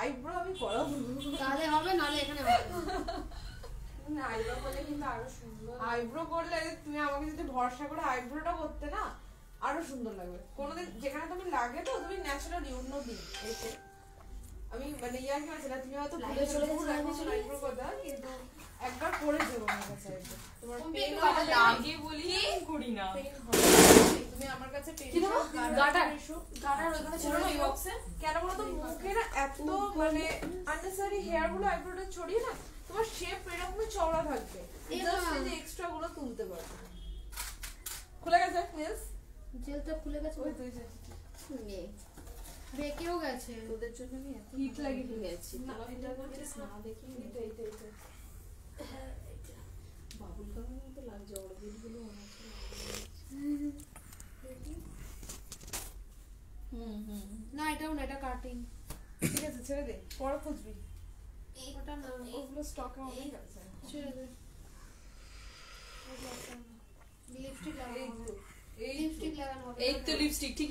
Eyebrow আমি করাবো তাহলে হবে নালে এখানে হবে না আইব্রো করলে কিন্তু আরো সুন্দর আইব্রো করলে তুমি আমাকে যদি ভরসা করে আইব্রোটা করতে না আরো সুন্দর লাগবে কোনদিন যেখানে তুমি লাগে তো তুমি ন্যাচারাল ইউ নো দিন এতে আমি মানে ইয়ার কি আছে না তুমি হয়তো ভুলে চলে যাও আমি আইব্রো করে দাও কিন্তু একবার করে দেবো আমার কাছে তোমার পেন কথা লাগে বলি করি না তুমি আমার কাছে পেন গাটার গাটার ওখানে ছিল না বক্সে কেন বলো তো মুখে না এত মানে আননেসারি হেয়ার গুলো আইব্রোটা ছড়িয়ে না তোমার শেপ এরকম চওড়া থাকবে জাস্ট এই যে এক্সট্রা গুলো তুলতে পারবে খুলে গেছে নেলস জেলটা খুলে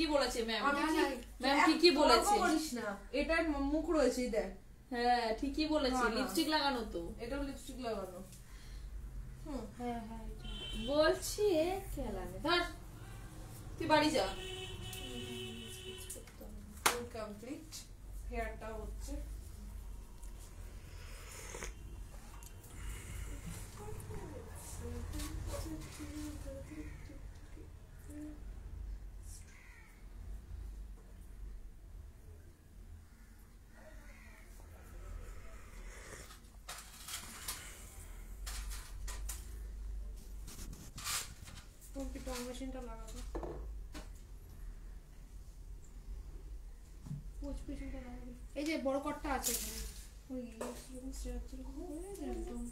গেছে ওই তুই যা নে বেকেও গেছে তোদের জন্য নি এত হিট লাগিয়ে গেছে না এটা না দেখি এটা এটা বাবুল কামে তো লাগে জড় বিলগুলো আছে না এটাও না এটা কাটিং ঠিক আছে ছেড়ে দে পরে খুঁজবি ওটা না ওগুলো স্টকে অনেক আছে ছেড়ে দে লিপস্টিক লাগানো লিপস্টিক লাগানো এই তো লিপস্টিক ঠিকই বলেছে ম্যাম ম্যাম ঠিকই বলেছে করিস না এটা মুখ রয়েছে দেখ হ্যাঁ ঠিকই বলেছে লিপস্টিক লাগানো তো এটাও লিপস্টিক লাগানো হুম হ্যাঁ হ্যাঁ বলছি এ কে লাগে ধর তুই বাড়ি যা complete hair ta hocche computer machine ta lagao এই যে বড় কটটা আছে ওই স্ট্রেচার করে একদম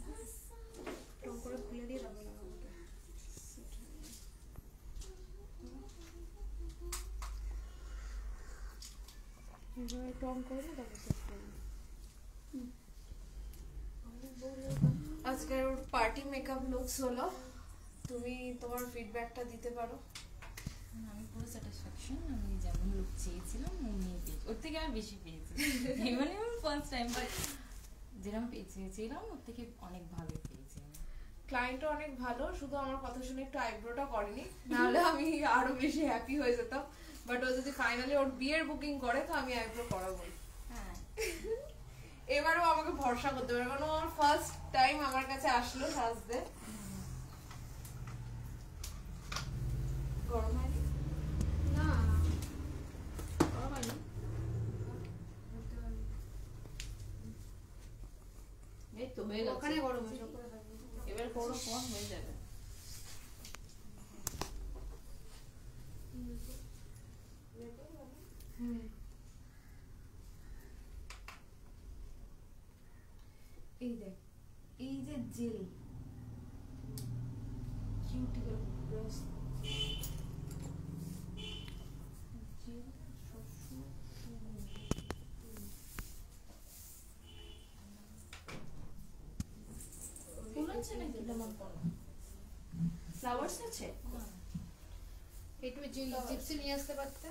টং করে খুলে দিয়ে রাখো লাগাবো এইভাবে টং করে তারপর সেট করব আজকের পার্টি মেকআপ লুকস হলো তুমি তোমার ফিডব্যাকটা দিতে পারো আমি পুরো স্যাটিসফ্যাকশন আমি যেমন লুক চেয়েছিলাম মনে পেয়েছি ওর থেকে আমি বেশি পেয়েছি মানে আমি ফার্স্ট টাইম বাট যেরকম চেয়েছিলাম ওর থেকে অনেক ভালো পেয়েছি ক্লায়েন্টও অনেক ভালো শুধু আমার কথা শুনে একটু আইব্রোটা করেনি নাহলে আমি আরো বেশি হ্যাপি হয়ে যেতাম বাট ও যদি ফাইনালি ওর বিয়ের বুকিং করে তো আমি আইব্রো করাবো হ্যাঁ এবারও আমাকে ভরসা করতে পারে কারণ ওর ফার্স্ট টাইম আমার কাছে আসলো সাজতে গরম হয় ওখানে গরম হয়ে যাবে এবার গরম কম হয়ে যাবে এই দেখ এই যে জেল কিউটিকল ব্রাশ फ्लावर्स আছে এটু জিপসি নিয়ে আসতে পারতে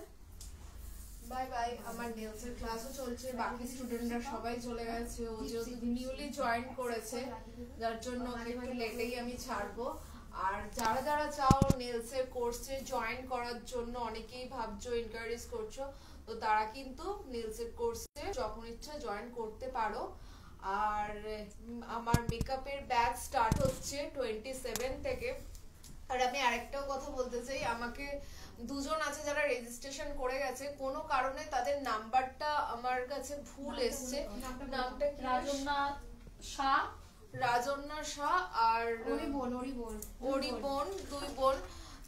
বাই বাই আমার নেলস এর ক্লাসও চলছে বাকি স্টুডেন্টরা সবাই চলে গেছে ও যে নিউলি জয়েন করেছে যার জন্য একটু লেটেই আমি ছাড়বো আর যারা যারা চাও নেলস এর কোর্সে জয়েন করার জন্য অনেকেই ভাবছো এনকারেজ করছো তো তারা কিন্তু নেলস এর কোর্সে যখন ইচ্ছা জয়েন করতে পারো আর আমার মেকআপের ব্যাচ স্টার্ট হচ্ছে 27 থেকে আর আমি আরেকটা কথা বলতে চাই আমাকে দুজন আছে যারা রেজিস্ট্রেশন করে গেছে কোনো কারণে তাদের নাম্বারটা আমার কাছে ভুল এসেছে নামটা কি রাজন্না শাহ আর ওরি বোন দুই বোন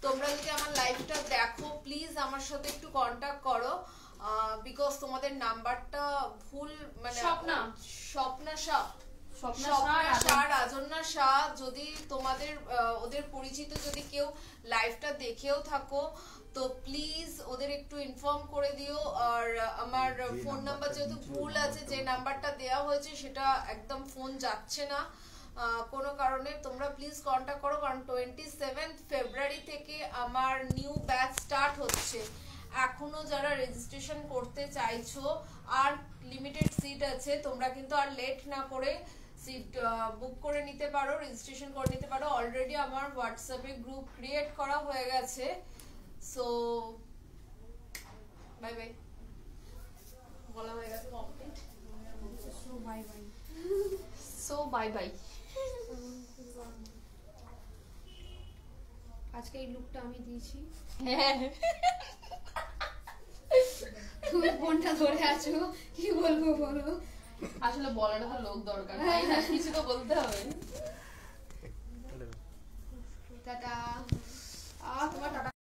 তোমরা যদি আমার লাইভটা দেখো প্লিজ আমার সাথে একটু কন্টাক্ট করো because তোমাদের নাম্বারটা ভুল মানে স্বপ্না শাহ রাজন্না শাহ যদি তোমাদের ওদের পরিচিত যদি কেউ লাইভটা দেখেও থাকো তো প্লিজ ওদের একটু ইনফর্ম করে দিও আর আমার ফোন নাম্বার যেহেতু ভুল আছে যে নাম্বারটা দেওয়া হয়েছে সেটা একদম ফোন যাচ্ছে না কোনো কারণে তোমরা প্লিজ কন্ট্যাক্ট করো কারণ 27 ফেব্রুয়ারি থেকে আমার নিউ ব্যাচ স্টার্ট হচ্ছে এখনো যারা রেজিস্ট্রেশন করতে চাইছো আর লিমিটেড সিট আছে, তোমরা কিন্তু আর লেট না করে সিট বুক করে নিতে পারো, রেজিস্ট্রেশন করে নিতে পারো। অলরেডি আমার হোয়াটসঅ্যাপে গ্রুপ ক্রিয়েট করা হয়ে গেছে। সো বাই বাই বলা হয়ে গেছে complete. So bye bye, so bye bye. আজকে এই লুকটা আমি দিয়েছি, হ্যাঁ তুমি ফোনটা ধরে আছো, কি বলবো বলো। আসলে বলাটা তো লোক দরকার, তাই না? কিছু তো বলতে হবে। টাটা। তোমার টাটা।